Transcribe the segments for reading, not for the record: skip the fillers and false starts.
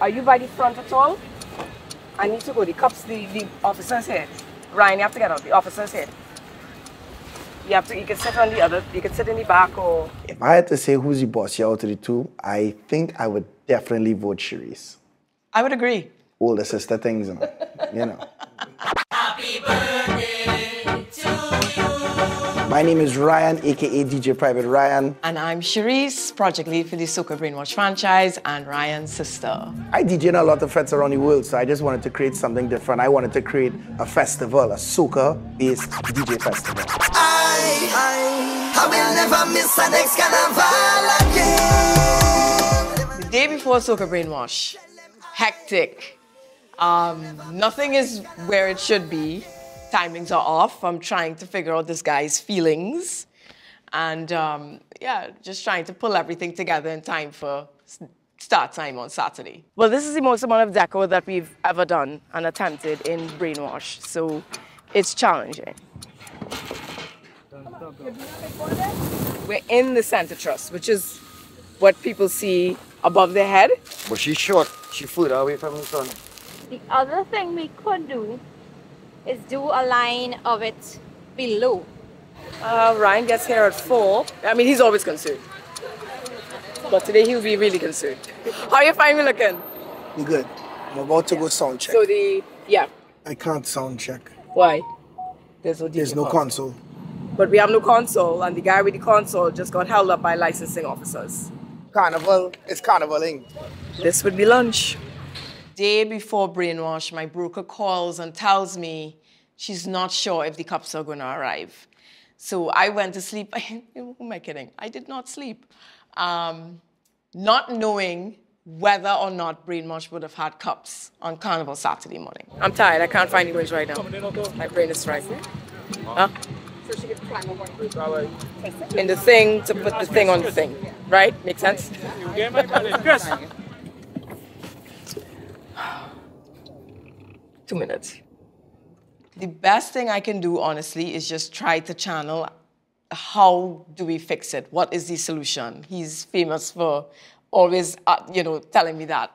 Are you by the front at all? I need to go. The cops, the officer's here. Ryan, you have to get out. The officer's here. You have to. You can sit on the other. You can sit in the back or. If I had to say who's the boss out of the two, I think I would definitely vote Cherise. I would agree. Older sister things, on, you know. Happy birthday to you. My name is Ryan, aka DJ Private Ryan. And I'm Cherise, project lead for the Soca Brainwash franchise and Ryan's sister. I DJ in a lot of fests around the world, so I just wanted to create something different. I wanted to create a festival, a Soca-based DJ festival. I will never miss an next carnival again. The day before Soca Brainwash, hectic. Nothing is where it should be. Timings are off. I'm trying to figure out this guy's feelings. And yeah, just trying to pull everything together in time for start time on Saturday. Well, this is the most amount of deco that we've ever done and attempted in Brainwash. So it's challenging. We're in the center truss, which is what people see above their head. But she's short. She flew away from the sun. The other thing we could do is do a line of it below. Ryan gets here at 4. I mean, he's always concerned. But today he'll be really concerned. How are you finally looking? I'm good. I'm about to go sound check. So the, yeah. I can't sound check. Why? There's no console. But we have no console, and the guy with the console just got held up by licensing officers. Carnival, it's carnivaling. This would be lunch. Day before Brainwash, my broker calls and tells me she's not sure if the cops are going to arrive. So I went to sleep. Who am I kidding? I did not sleep. Not knowing whether or not Brainwash would have had cops on Carnival Saturday morning. I'm tired. I can't find English right now. My brain is fried. Huh? In the thing, to put the thing on the thing. Right? Make sense? Yes. 2 minutes. The best thing I can do, honestly, is just try to channel how do we fix it? What is the solution? He's famous for always, you know, telling me that.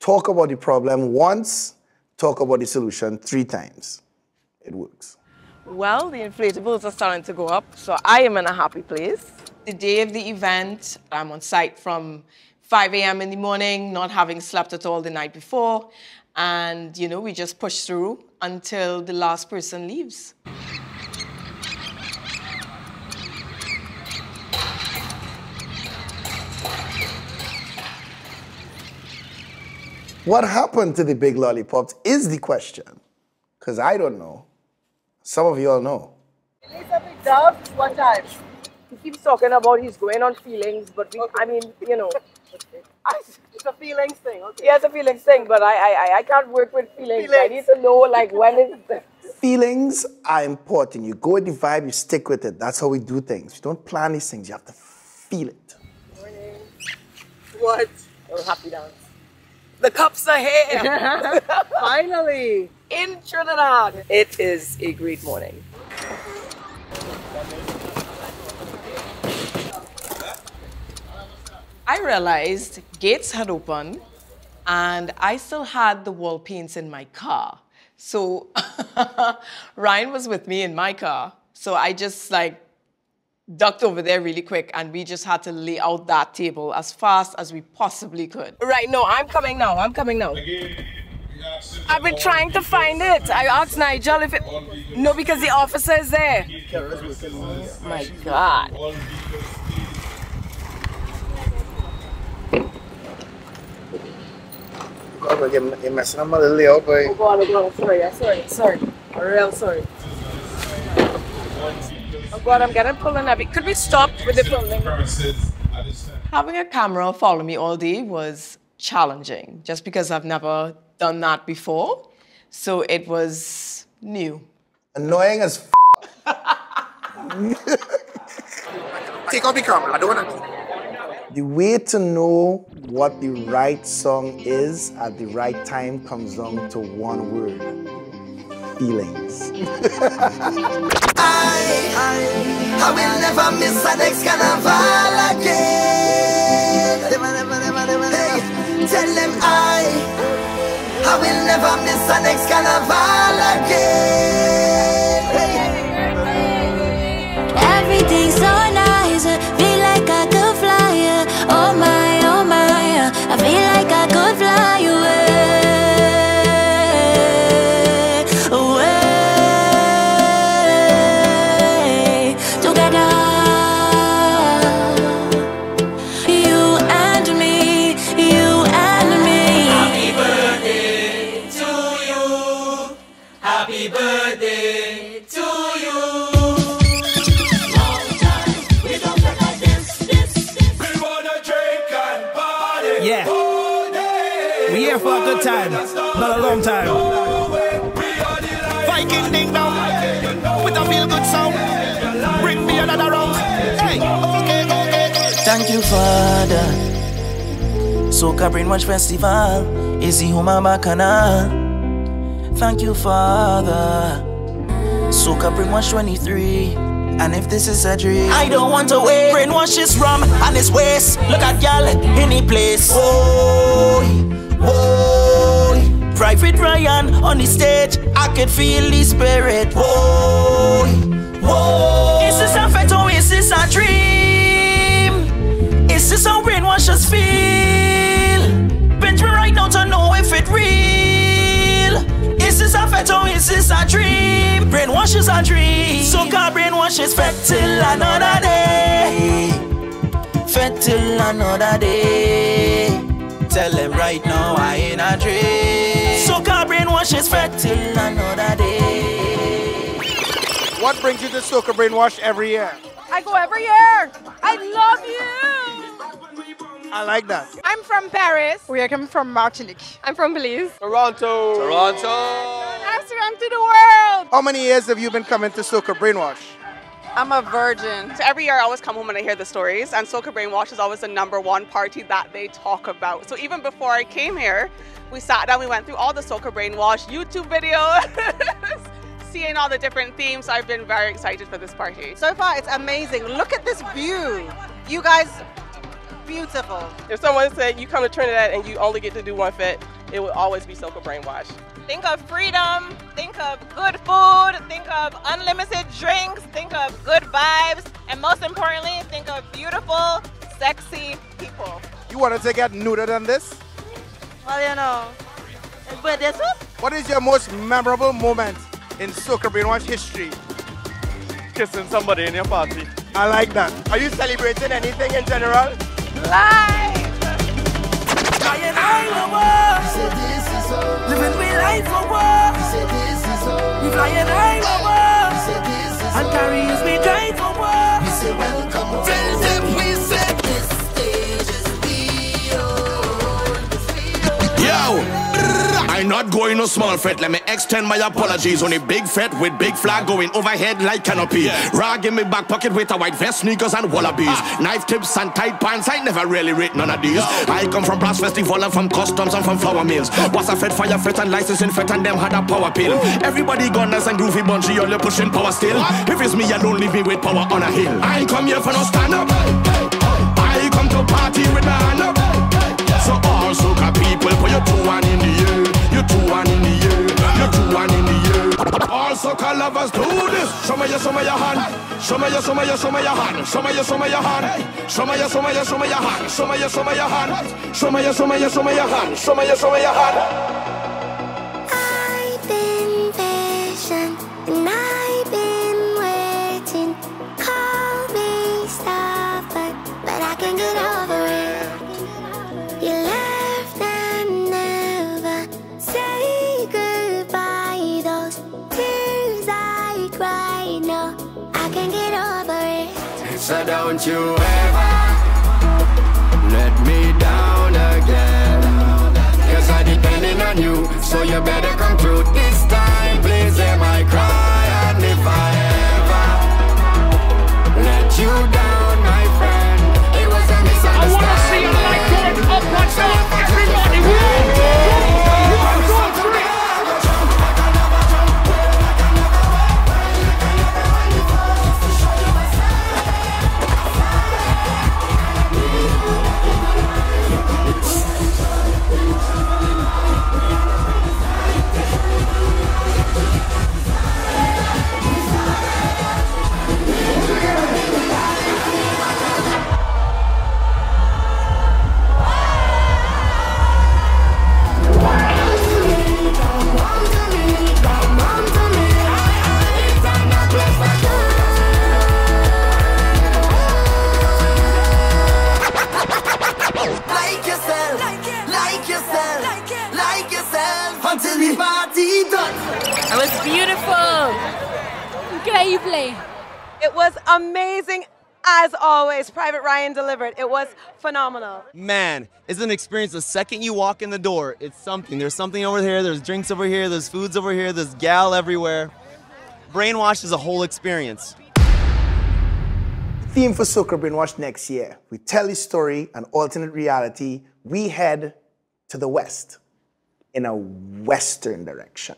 Talk about the problem once, talk about the solution 3 times. It works. Well, the inflatables are starting to go up, so I am in a happy place. The day of the event, I'm on site from 5 a.m. in the morning, not having slept at all the night before. And, you know, we just push through until the last person leaves. What happened to the big lollipops is the question, because I don't know. Some of you all know. Elizabeth Dove, what time? He keeps talking about he's going on feelings, but we, okay. I mean, you know. It's a feelings thing, okay. Yeah, it's a feelings thing, but I can't work with feelings. I need to know, like, when is... Feelings are important. You go with the vibe, you stick with it. That's how we do things. You don't plan these things. You have to feel it. Morning. What? Oh, happy dance. The cops are here. Finally. In Trinidad. It is a great morning. I realized gates had opened and I still had the wall paints in my car. So Ryan was with me in my car. So I just like ducked over there really quick and we just had to lay out that table as fast as we possibly could. Right, no, I'm coming now, I'm coming now. I've been trying to find it. I asked Nigel if it... No, because the officer is there. Oh my God. God, you're messing up my little boy. Oh God, oh God, sorry, sorry, sorry. I'm real sorry. Oh God, I'm getting pulled in. Could we stop with the pulling? Having a camera follow me all day was challenging, just because I've never done that before, so it was new. Annoying as f. Take off the camera, I don't want to. The way to know what the right song is at the right time comes down to one word. Feelings. I will never miss an ex carnival again. Tell them I never miss the next carnival again. Hey. Everything's so nice, feel like I could fly. Oh my, I feel like I could fly away. Time, not a long time. Viking ding dong, with a feel good sound. Bring me another round. Hey, okay, okay. Thank you, Father. Soca Brainwash Festival is the home of Bacchanal. Thank you, Father. Soca Brainwash 23. And if this is a dream, I don't want to wait. Brainwash is rum and his waist. Look at y'all, any place. Oh, oh. Private Ryan on the stage, I can feel the spirit. Whoa, whoa. Is this a fact or is this a dream? Is this how brainwashers feel? Better right now to know if it real. Is this a fact or is this a dream? Brainwashers are dream. Soca Brainwash is fed till another day. Fed till another day. Tell them right now I ain't a dream. Soca Brainwash is fed till another day. What brings you to Soca Brainwash every year? I go every year. I love you. I like that. I'm from Paris. We are coming from Martinique. I'm from Belize. Toronto. Toronto. Amsterdam to the world. How many years have you been coming to Soca Brainwash? I'm a virgin. So every year I always come home and I hear the stories, and Soca Brainwash is always the #1 party that they talk about. So even before I came here, we sat down, we went through all the Soca Brainwash YouTube videos, seeing all the different themes. So I've been very excited for this party. So far it's amazing. Look at this view. You guys, beautiful. If someone said you come to Trinidad and you only get to do one fit, it would always be Soca Brainwash. Think of freedom, think of good food, think of unlimited drinks, think of good vibes, and most importantly, think of beautiful, sexy people. You wanted to get nuder than this? Well, you know, but this one? What is your most memorable moment in Soca Brainwash history? Kissing somebody in your party. I like that. Are you celebrating anything in general? Life! Living we life for war. We flying high for war. And carries me joy for war. We say welcome home. Tell them we say this stage is beyond the field. Yo, I'm not going no small fret. Let me extend my apologies on a big fret with big flag going overhead like canopy. Rag in my back pocket with a white vest, sneakers and wallabies. Knife tips and tight pants, I never really rate none of these. I come from brass festival and from customs and from flour mills. Was a fed, fire fed and licensing fed and them had a power pill. Everybody got nice and groovy bungee, only pushing power still. If it's me, I don't leave me with power on a hill. I come here for no stand up. I come to party with my hand up. So all soca people, put your 2-1 in the air. You 2-1 in the year, you 2-1 in the year. All soca lovers do this. Show me your hand. Show me your, show me your, show me your hand. Show me your, show me your hand. Show me your, show me your, show me your hand. Show me your, show me your hand. Show me your, show me your, show me your hand. Show me your, show me your hand. I've been patient and I've been waiting. Call me stubborn, but I can get over it. You love. So don't you ever let me down again, 'cause I'm depending on you. So you better come through this time. Please hear my cry. And if I ever let you down, my friend, it was a misunderstanding. I wanna see you like going up right now. Everybody That was beautiful. Incredible. It was amazing. As always, Private Ryan delivered. It was phenomenal. Man, it's an experience. The second you walk in the door, it's something. There's something over here, there's drinks over here, there's foods over here, there's gal everywhere. Brainwash is a whole experience. The theme for Soca Brainwash next year, we tell his story, an alternate reality. We head to the west, in a western direction.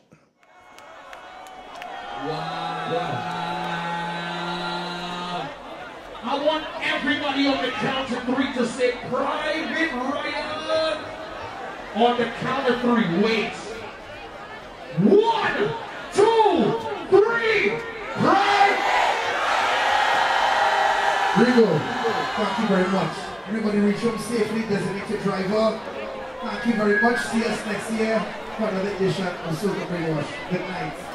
I want everybody on the count of three to say Private Ryan. On the count of three, wait. 1, 2, 3, Private! There you go. Thank you very much. Everybody reach home safely, designated driver. Thank you very much. See us next year for another edition of Soca Brainwash. Good night.